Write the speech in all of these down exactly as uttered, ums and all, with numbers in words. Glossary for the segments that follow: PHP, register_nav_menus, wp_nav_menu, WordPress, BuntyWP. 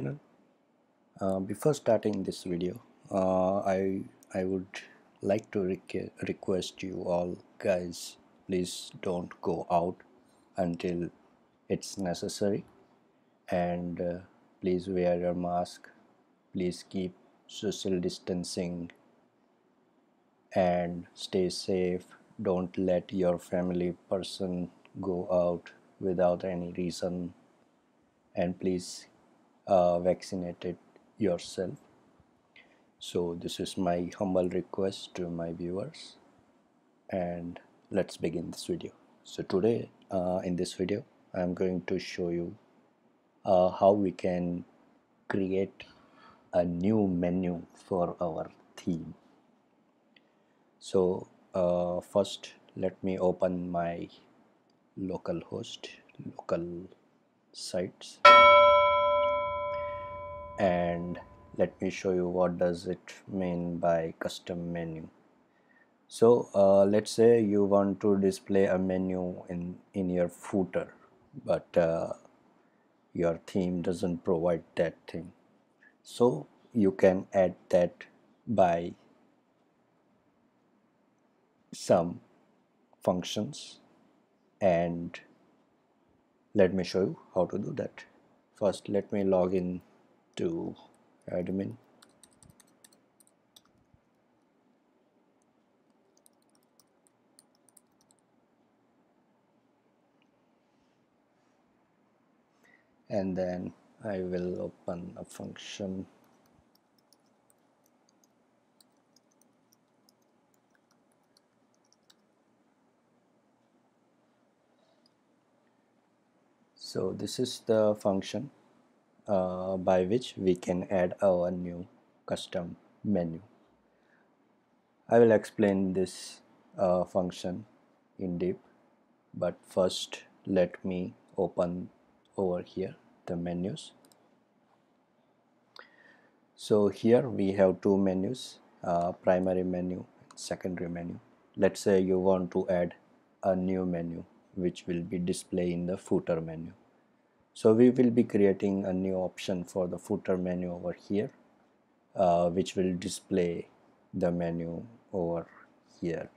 channel. Uh, before starting this video, uh, I I would like to requ request you all guys, please don't go out until it's necessary, and uh, please wear your mask, please keep social distancing and stay safe. Don't let your family person go out without any reason, and please uh, vaccinate it yourself. So this is my humble request to my viewers, and let's begin this video. So today uh, in this video I'm going to show you uh, how we can create a new menu for our theme. So uh, first let me open my localhost local sites, and let me show you what does it mean by custom menu. So uh, let's say you want to display a menu in in your footer, but uh, your theme doesn't provide that thing, so you can add that by some functions, and let me show you how to do that. First let me log in to admin, and then I will open a function . So this is the function uh, by which we can add our new custom menu. I will explain this uh, function in depth, but first let me open over here the menus. So here we have two menus, uh, primary menu, secondary menu. Let's say you want to add a new menu which will be displayed in the footer menu. So we will be creating a new option for the footer menu over here, uh, which will display the menu over here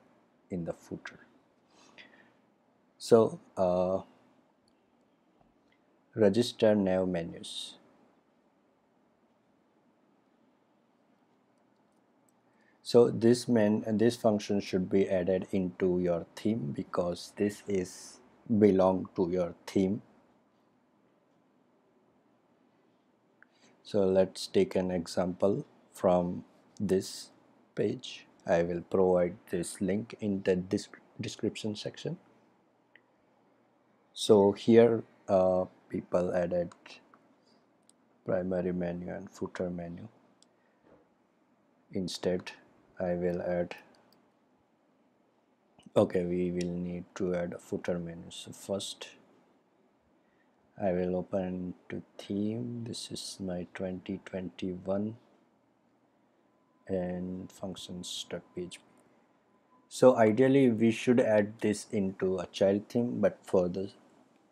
in the footer. So uh, register nav menus. So this men and this function should be added into your theme, because this is belong to your theme. So let's take an example from this page. I will provide this link in the description section. So here uh, people added primary menu and footer menu. Instead I will add, okay, we will need to add a footer menu. So first I will open to theme. This is my twenty twenty-one and functions dot P H P. So ideally we should add this into a child theme, but for the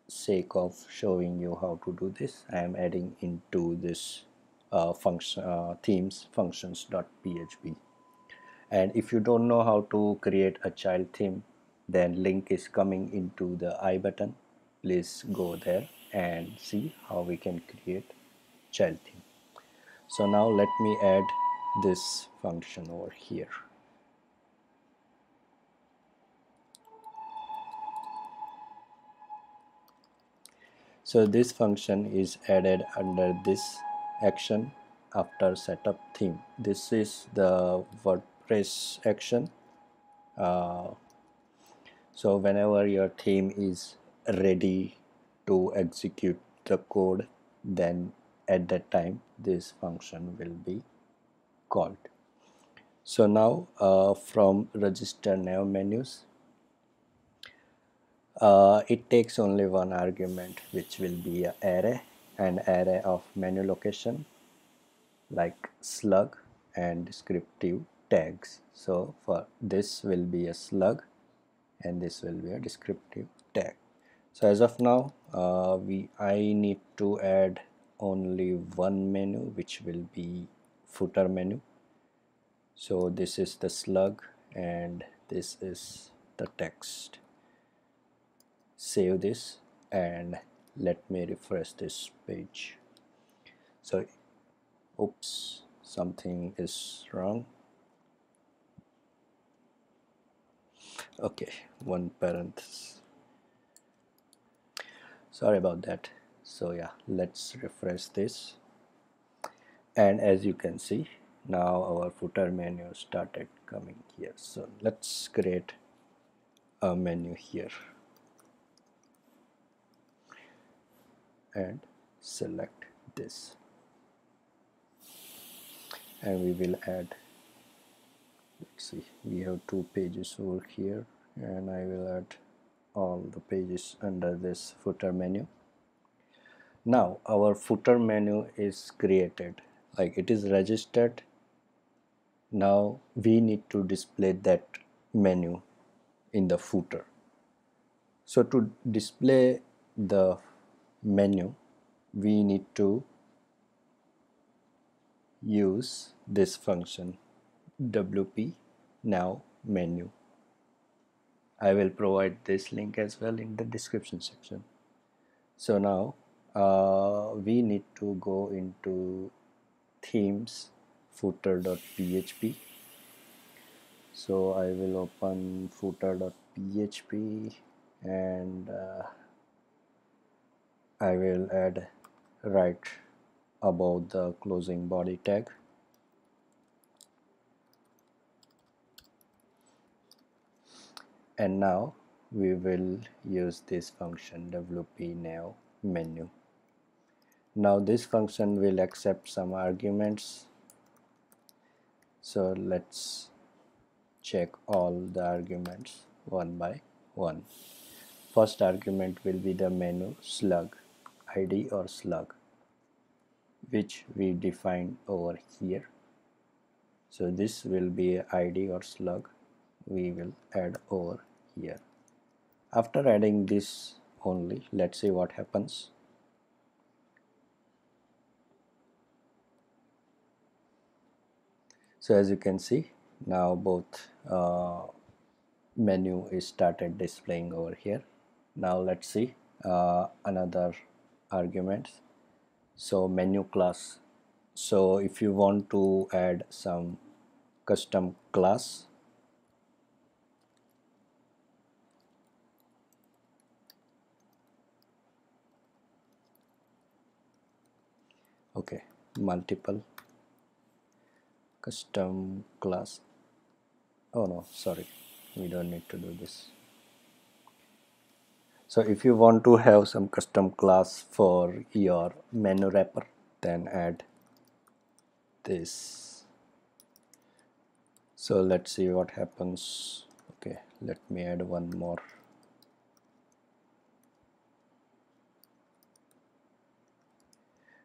sake of showing you how to do this, I am adding into this uh, function uh, themes functions dot P H P. And if you don't know how to create a child theme, then link is coming into the I button. Please go there and see how we can create child theme. So now let me add this function over here. So this function is added under this action after setup theme. This is the WordPress action. Uh, so whenever your theme is ready to execute the code, then at that time this function will be called. So now uh, from register nav menus, uh, it takes only one argument, which will be an array, an array of menu location like slug and descriptive tags. So for this will be a slug and this will be a descriptive tag. So as of now, uh, we I need to add only one menu, which will be footer menu. So this is the slug and this is the text. Save this and let me refresh this page. So oops, something is wrong. Okay, one parenthesis, sorry about that. So yeah, let's refresh this, and as you can see, now our footer menu started coming here. So let's create a menu here and select this, and we will add, let's see, we have two pages over here, and I will add all the pages under this footer menu. Now our footer menu is created, like it is registered. Now we need to display that menu in the footer. So to display the menu, we need to use this function W P nav menu. I will provide this link as well in the description section. So now uh, we need to go into themes footer dot P H P. So I will open footer dot P H P and uh, I will add right above the closing body tag. And now we will use this function W P nav menu. Now this function will accept some arguments. So let's check all the arguments one by one. First argument will be the menu slug, I D or slug, which we defined over here. So this will be I D or slug we will add over here. After adding this only, let's see what happens. So as you can see, now both uh, menu is started displaying over here. Now let's see uh, another argument. So menu class. So if you want to add some custom class, okay, multiple custom class, oh no, sorry, we don't need to do this. So if you want to have some custom class for your menu wrapper, then add this. So let's see what happens. Okay, let me add one more.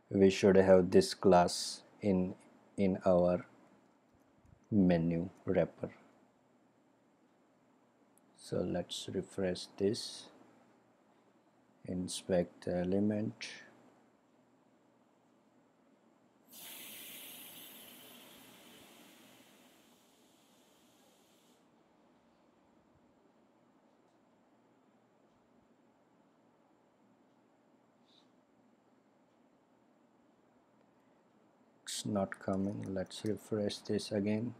We should have this class in in our menu wrapper. So let's refresh this, inspect the element, it's not coming. Let's refresh this again.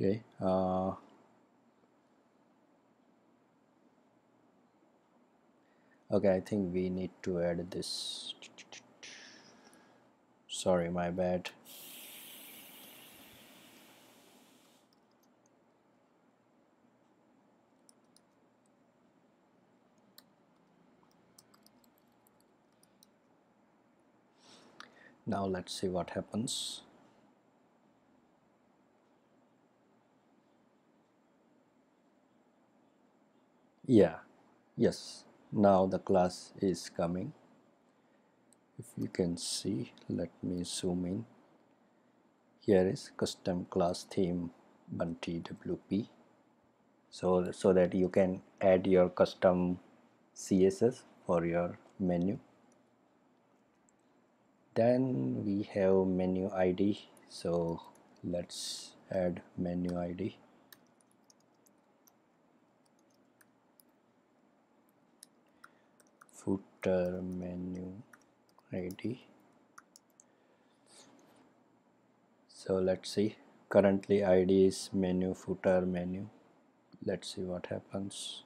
Okay, uh, okay, I think we need to add this, sorry, my bad. Now let's see what happens. Yeah, yes, now the class is coming. If you can see, let me zoom in. Here is custom class theme BuntyWP. So, so that you can add your custom C S S for your menu. Then we have menu I D, so let's add menu I D. Footer menu I D. So let's see, currently I D is menu footer menu. Let's see what happens.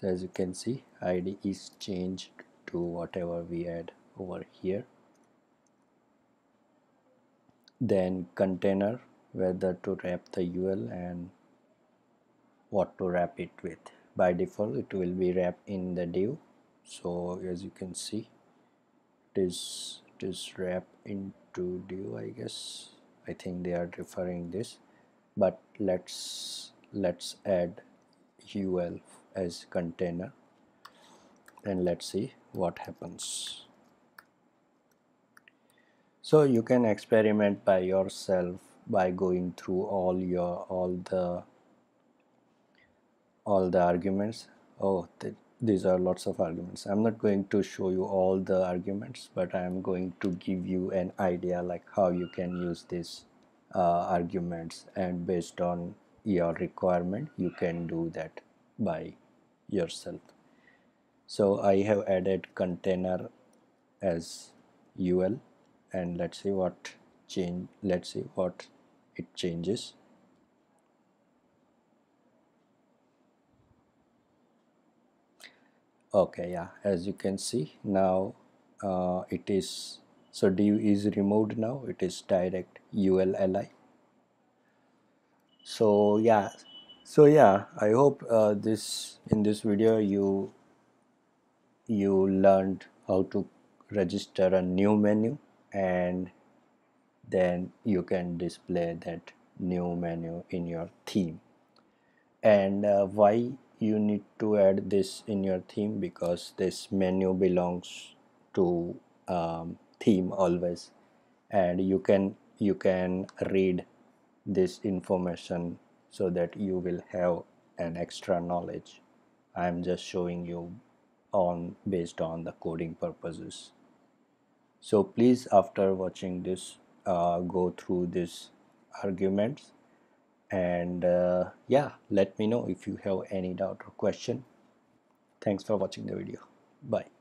So as you can see, I D is changed to whatever we add over here. Then container, whether to wrap the U R L and what to wrap it with. By default it will be wrapped in the div, so as you can see it is, it is wrapped into div, I guess. I think they are referring this, but let's let's add U L as container and let's see what happens. So you can experiment by yourself by going through all your all the all the arguments. Oh, th these are lots of arguments. I'm not going to show you all the arguments, but I'm going to give you an idea like how you can use these uh, arguments, and based on your requirement you can do that by yourself. So I have added container as U L, and let's see what change let's see what it changes. Okay, yeah, as you can see now uh, it is, so div is removed now, it is direct U L li. So yeah, so yeah, I hope uh, this in this video you you learned how to register a new menu, and then you can display that new menu in your theme. And uh, why you need to add this in your theme, because this menu belongs to um, theme always, and you can you can read this information so that you will have an extra knowledge. I am just showing you on based on the coding purposes. So please, after watching this, uh, go through these arguments, and uh, yeah, let me know if you have any doubt or question. Thanks for watching the video. Bye.